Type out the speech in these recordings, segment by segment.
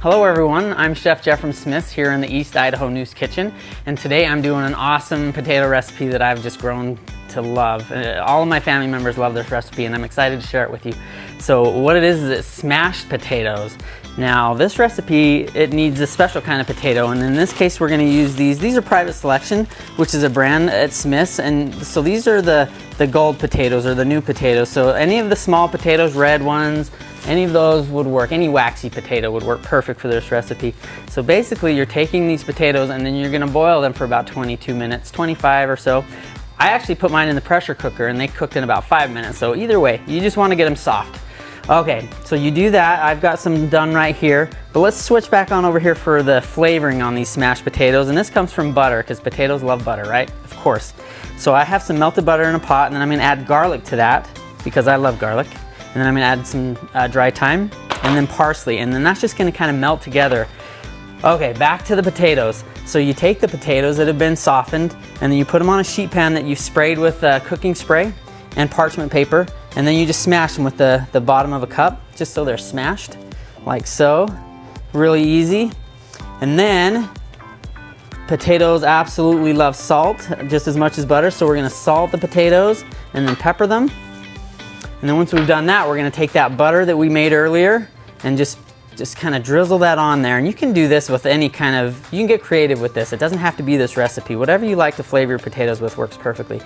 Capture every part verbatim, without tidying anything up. Hello everyone, I'm Chef Jeff from Smith's here in the East Idaho News Kitchen, and today I'm doing an awesome potato recipe that I've just grown to love. All of my family members love this recipe and I'm excited to share it with you. So what it is is it's smashed potatoes. Now this recipe, it needs a special kind of potato, and in this case we're going to use these. These are Private Selection, which is a brand at Smith's, and so these are the, the gold potatoes or the new potatoes. So any of the small potatoes, red ones, any of those would work. Any waxy potato would work perfect for this recipe. So basically you're taking these potatoes and then you're gonna boil them for about twenty-two minutes, twenty-five or so. I actually put mine in the pressure cooker and they cooked in about five minutes. So either way, you just wanna get them soft. Okay, so you do that. I've got some done right here, but let's switch back on over here for the flavoring on these smashed potatoes. And this comes from butter, because potatoes love butter, right? Of course. So I have some melted butter in a pot, and then I'm gonna add garlic to that because I love garlic. And then I'm gonna add some uh, dry thyme and then parsley, and then that's just gonna kind of melt together. Okay, back to the potatoes. So you take the potatoes that have been softened and then you put them on a sheet pan that you've sprayed with uh, cooking spray and parchment paper, and then you just smash them with the, the bottom of a cup, just so they're smashed, like so. Really easy. And then potatoes absolutely love salt just as much as butter, so we're gonna salt the potatoes and then pepper them. And then once we've done that, we're gonna take that butter that we made earlier and just, just kind of drizzle that on there. And you can do this with any kind of, you can get creative with this. It doesn't have to be this recipe. Whatever you like to flavor your potatoes with works perfectly.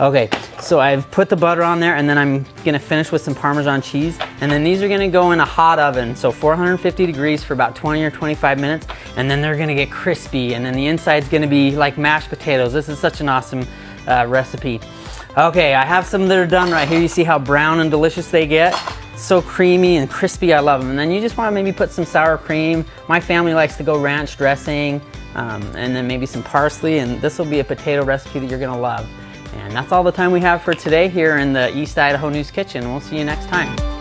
Okay, so I've put the butter on there, and then I'm gonna finish with some Parmesan cheese. And then these are gonna go in a hot oven, so four hundred fifty degrees for about twenty or twenty-five minutes. And then they're gonna get crispy, and then the inside's gonna be like mashed potatoes. This is such an awesome uh, recipe. Okay, I have some that are done right here. You see how brown and delicious they get? So creamy and crispy, I love them. And then you just wanna maybe put some sour cream. My family likes to go ranch dressing, um, and then maybe some parsley, and this will be a potato recipe that you're gonna love. And that's all the time we have for today here in the East Idaho News Kitchen. We'll see you next time.